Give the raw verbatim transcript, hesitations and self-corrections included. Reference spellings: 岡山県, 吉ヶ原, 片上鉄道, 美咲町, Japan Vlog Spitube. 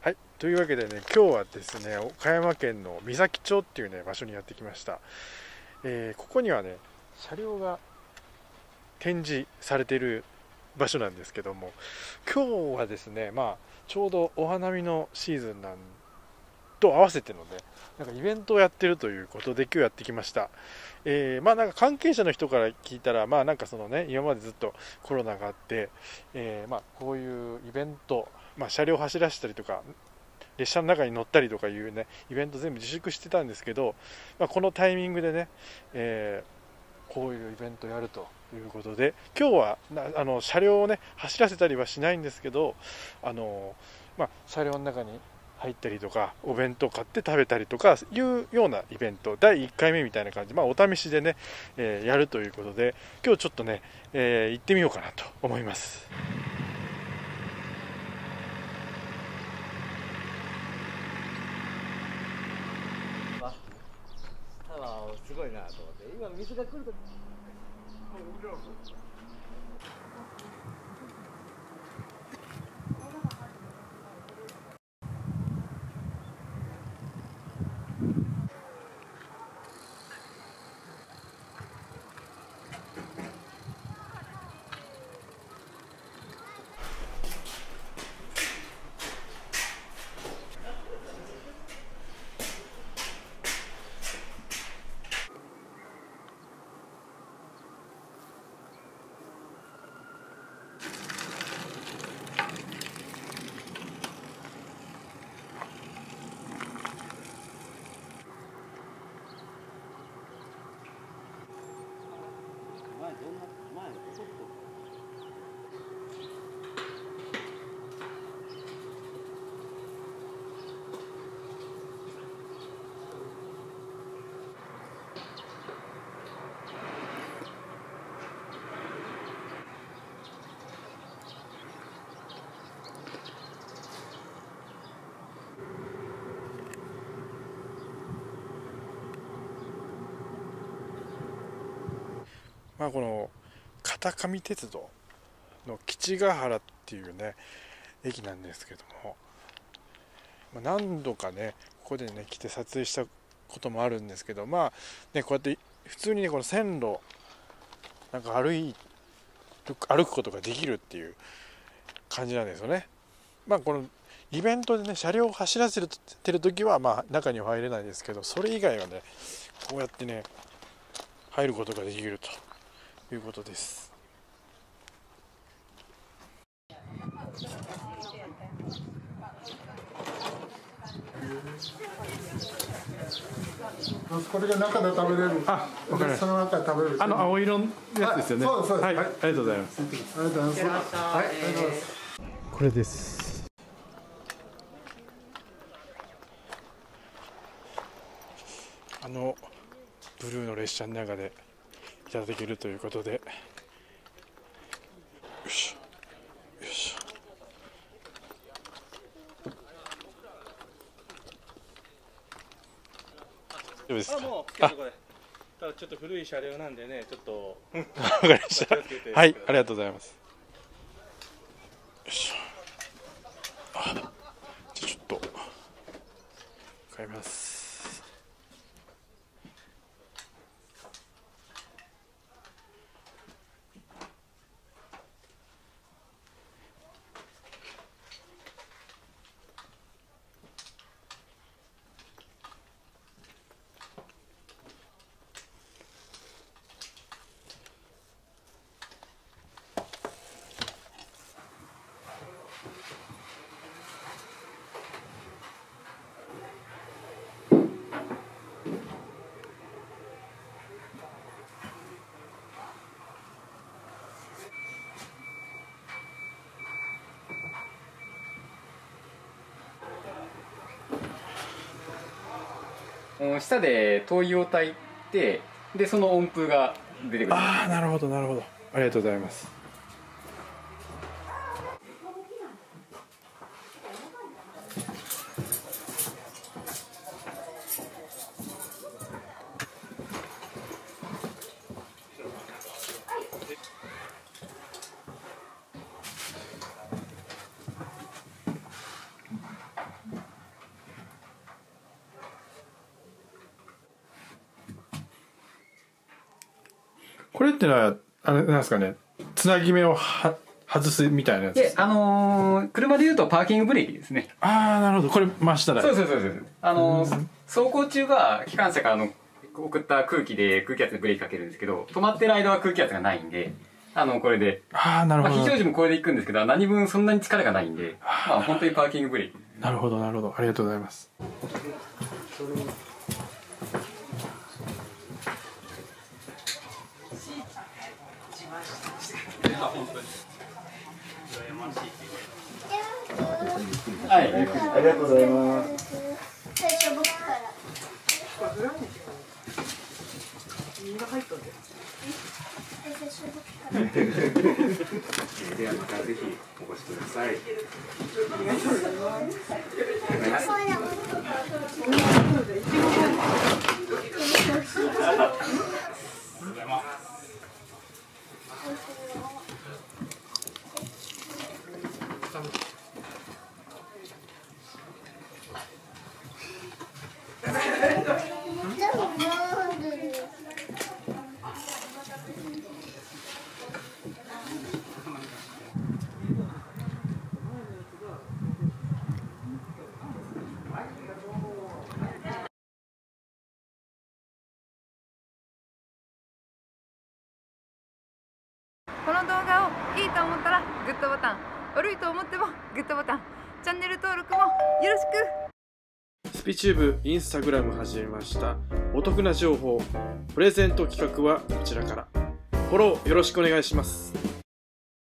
はい、というわけでね、今日はですね、岡山県の美咲町っていうね場所にやってきました。えー、ここにはね、車両が展示されている場所なんですけども、今日はですね、まあちょうどお花見のシーズンなんと合わせてので、ね、なんかイベントをやってるということで今日やってきました。えー、まあなんか関係者の人から聞いたら、まあなんかそのね、今までずっとコロナがあって、えー、まあこういうイベント、まあ車両を走らせたりとか、列車の中に乗ったりとかいうね、イベント全部自粛してたんですけど、まあ、このタイミングでね、えー、こういうイベントやるということで、今日はあの車両をね走らせたりはしないんですけど、あのまあ車両の中に入ったりとかお弁当買って食べたりとかいうようなイベントだいいっかいめみたいな感じ、まあ、お試しでね、えー、やるということで今日ちょっとね、えー、行ってみようかなと思います。すごいなと思って今水が来るとまあこの片上鉄道の吉ヶ原っていうね駅なんですけども、まあ、何度かねここでね来て撮影したこともあるんですけど、まあねこうやって普通にねこの線路なんか歩い歩くことができるっていう感じなんですよね。まあこのイベントでね車両を走らせてる時はまあ中には入れないですけど、それ以外はねこうやってね入ることができると。いうことです。これが中で食べれる。あ、わかりました。その中で食べる。あの青色のやつですよね。そうですそうです。はい、ありがとうございます。ありがとうございます。はい、ありがとうございます。これです。あのブルーの列車の中で。いただけるということで、よしよし、どうですか。あ、もう結構これ、ただちょっと古い車両なんでね、ちょっと分かりました。はい、ありがとうございます。よし、あ、じゃあちょっと買います。舌で灯油を焚いて、でその温風が出てくる。ああ、なるほどなるほど、ありがとうございます。これってのはあれなんですかね、つなぎ目をは外すみたいなやつですか？いや、あのー、車でいうとパーキングブレーキですね。ああ、なるほど、これ真下だ。そうそうそうそう。あのー、走行中は機関車からの送った空気で空気圧でブレーキかけるんですけど、止まってる間は空気圧がないんで、あのこれで、ああ、なるほど。まあ、非常時もこれで行くんですけど、何分そんなに力がないんで、まあ本当にパーキングブレーキ。なるほどなるほど、ありがとうございます。はい、ありがとうございます。最初僕から。みんな入ったんだよ。最初僕から。ではまたぜひお越しください。お願いします。この動画をいいと思ったらグッドボタン、悪いと思ってもグッドボタン、チャンネル登録もよろしく。スピチューブ、インスタグラム始めました。お得な情報プレゼント企画はこちらからフォローよろしくお願いします。